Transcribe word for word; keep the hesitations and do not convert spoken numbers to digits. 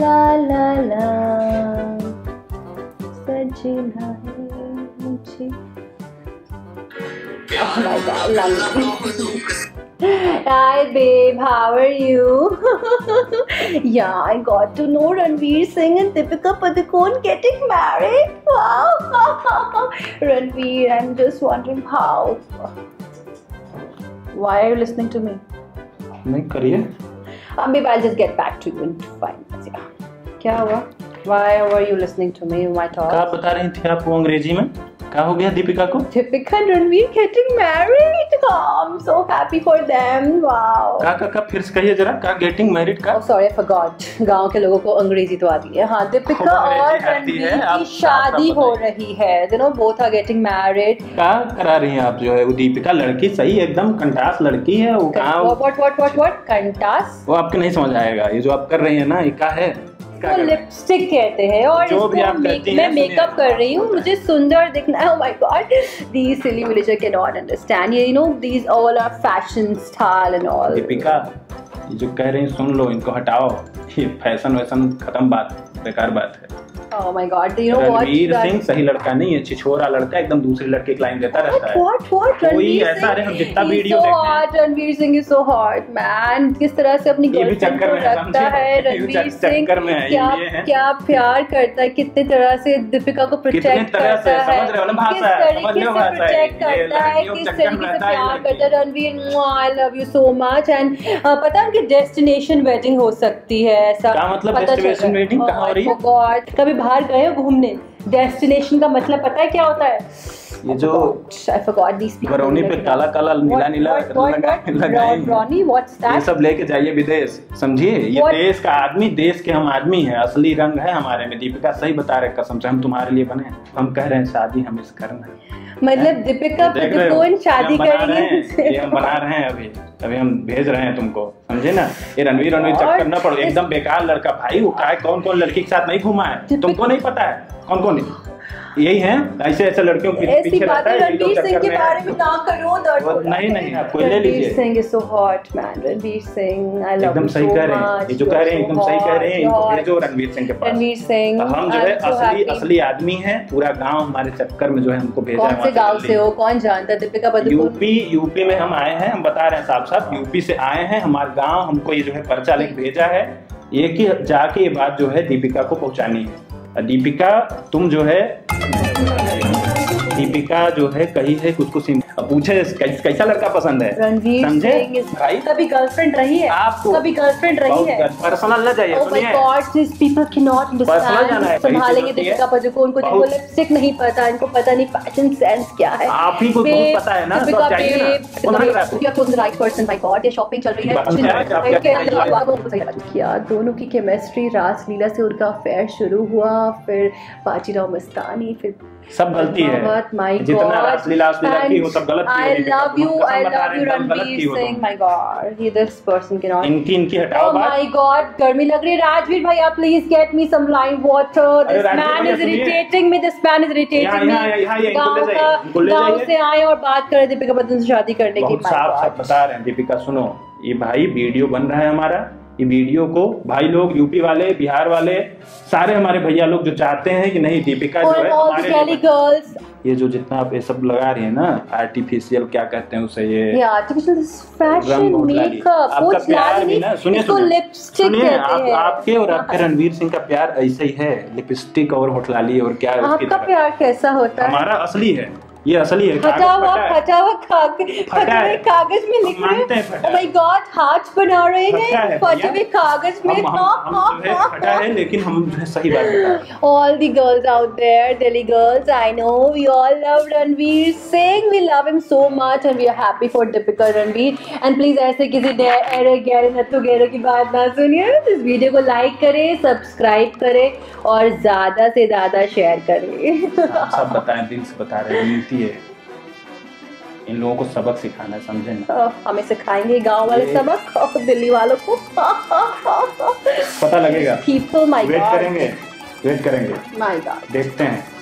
ला ला ला सजना है मुझे। Oh my God, love you. Hi babe, how are you? Yeah, I got to know Ranveer Singh and Deepika Padukone getting married. Wow. Ranveer, I'm just wondering how. Why are you listening to me? नहीं करिए. Um, babe, I'll just get back to you in five minutes. Yeah. क्या हुआ? Why were you listening to me? My talk. क्या बता रही थी आप वो अंग्रेजी में? क्या हो गया दीपिका को? Deepika Ranveer getting married. I'm so happy for them. Wow. का का का फिर से कहिए जरा, का getting married का? Oh sorry, I forgot. गांव के लोगों को अंग्रेजी तो आती है. हाँ, दीपिका और रणवीर की शादी हो रही है. You know, both are getting married. का करा रही हैं आप जो है वो दीपिका लड़की सही एकदम कंटास लड़की है वो. What what what what कंटास? वो आपके नहीं समझ आएगा. ये जो आप कर रही हैं ना, ये का है. तो लिपस्टिक कहते हैं और इसको मेक, मैं मेकअप कर रही हूँ, मुझे सुंदर दिखना है. Oh my God, these silly villagers cannot understand. You know, these all are fashion style and all. Deepika, ये जो कह रहे हैं सुन लो, इनको हटाओ. ये फैशन वैशन खत्म बात, बेकार बात है. Oh my God, you know what? Ranveer Singh सही लड़का नहीं है, छिछोरा लड़का एकदम दूसरे लड़के क्लाइम देता रहता है. What what? Ranveer Singh is so hot man. किस तरह से अपनी गर्लफ्रेंड को रखता है रणवीर सिंह, क्या क्या प्यार करता है, कितने तरह से दीपिका को प्रोटेक्ट करता है, किस तरीके से प्रोटेक्ट करता है, किस तरीके से प्यार करता है. Ranveer, I love you so much. And पता है उनकी डेस्टिनेशन वेडिंग हो सकती है. ऐसा कभी बाहर गए हो घूमने? डेस्टिनेशन का मतलब पता है क्या होता है? ये जो I forgot these people. Barauni पे काला काला नीला नीला लगाएं. Barauni, what's that? ये सब लेके जाइए विदेश, समझिए. ये देश का आदमी, देश के हम आदमी हैं, असली रंग है हमारे में. दीपिका सही बता रहे, कसम से हम तुम्हारे लिए बने. हम कह रहे हैं शादी हम इस करना है, मतलब दीपिका पादुकोण शादी करेंगे. ये हम बना रहे हैं, अभी अभी हम भेज रहे हैं तुमको, समझे ना. ये रणवीर रणवीर चक्कर ना पड़ो, एकदम बेकार लड़का भाई. वो का कौन कौन लड़की के साथ नहीं घूमा है, तुमको नहीं पता है कौन कौन यही है. ऐसे ऐसे लड़कियों के पीछे रहता है. रणवीर सिंह के बारे में ना करो दर्द. नहीं नहीं, आप कोई ले लीजिए. Ranveer Singh is so hot man. Ranveer Singh, I love you. एकदम सही कह रहे हैं, ये जो कह रहे हैं एकदम सही कह रहे हैं. इनको भेजो रणवीर सिंह के पास. रणवीर सिंह, हम जो है असली असली आदमी हैं. पूरा गांव हमारे चक्कर में जो है हमको भेजा है. कौन से गांव से हो, कौन जानता है? दीपिका पादुकोण यूपी, यूपी में हम आए हैं. हम बता रहे हैं साफ साफ, यूपी से आए हैं. हमारा गांव हमको ये जो है पर्चा लेके भेजा है, ये कि जाके ये बात जो है दीपिका को पहुंचानी है. दीपिका तुम जो है, दीपिका जो है कही है कुछ कुछ पूछे कैसा लड़का पसंद है, समझे भाई. कभी गर्लफ्रेंड रही है आपको? कभी गर्लफ्रेंड रही है? पर्सनल ना जाइए, सुनिए. Oh my God, this people can not understand. संभालेंगे दीपिका पादुकोण को, जिनको लिपस्टिक नहीं पता, इनको पता नहीं फैशन सेंस क्या है. आप ही को बहुत पता है ना, तो चाहिए ना कौन सा राइट पर्सन. माय गॉड, ये शॉपिंग चल रही है क्या दोनों की केमिस्ट्री. रासलीला से उनका अफेयर शुरू हुआ, फिर बाजीराव मस्तानी, फिर सब गलती है जितना रासलीला की हो, सब गलत. I love you, I love you Ranveer Singh. My God, he this person cannot. इनकी इनकी हटाओ बात. Oh my God, गर्मी लग रही है. राजवीर भाई, आप please get me some lime water. This man is irritating me. This man is irritating me. गाँव से आए और बात करें दीपिका पादुकोण से शादी करने की. साफ साफ बता रहे हैं दीपिका, सुनो ये भाई वीडियो बन रहा है हमारा. ये वीडियो को भाई लोग, यूपी वाले, बिहार वाले, सारे हमारे भैया लोग जो चाहते हैं कि नहीं दीपिका जो है हमारे गर्ल्स, ये जो जितना आप ये सब लगा रहे हैं ना आर्टिफिशियल, क्या कहते हैं उसे, ये आर्टिफिशियल फैशन मेकअप, वो लाली ना, सुनिए लिपस्टिक कहते हैं. आप आपके और आपके रणवीर सिंह का प्यार ऐसे ही है, लिपस्टिक और होठलाली और क्या. आपका प्यार कैसा होता है? हमारा असली है, ये असली है. फटा हुआ फटा हुआ कागज, कागज में लिख रहे हैं. Oh my God, हाथ बना रहे हैं फटे हुए कागज में. फटा है लेकिन हम सही बात बता रहे हैं. All the girls out there, Delhi girls, I know we all love Ranveer Singh. We love him so much and we are happy for Deepika Ranveer. And please ऐसे किसी डेरे गैरे नत्थु गैरे की बात ना सुनिए. इस वीडियो को लाइक करें, सब्सक्राइब करें और ज्यादा से ज्यादा शेयर करें. सब बताएं, दिल से बता रहे हैं. है इन लोगों को सबक सिखाना, समझे ना. हमें सिखाएंगे गांव वाले सबक और दिल्ली वालों को पता लगेगा. People, my God. वेट करेंगे, वेट करेंगे, my God. देखते हैं.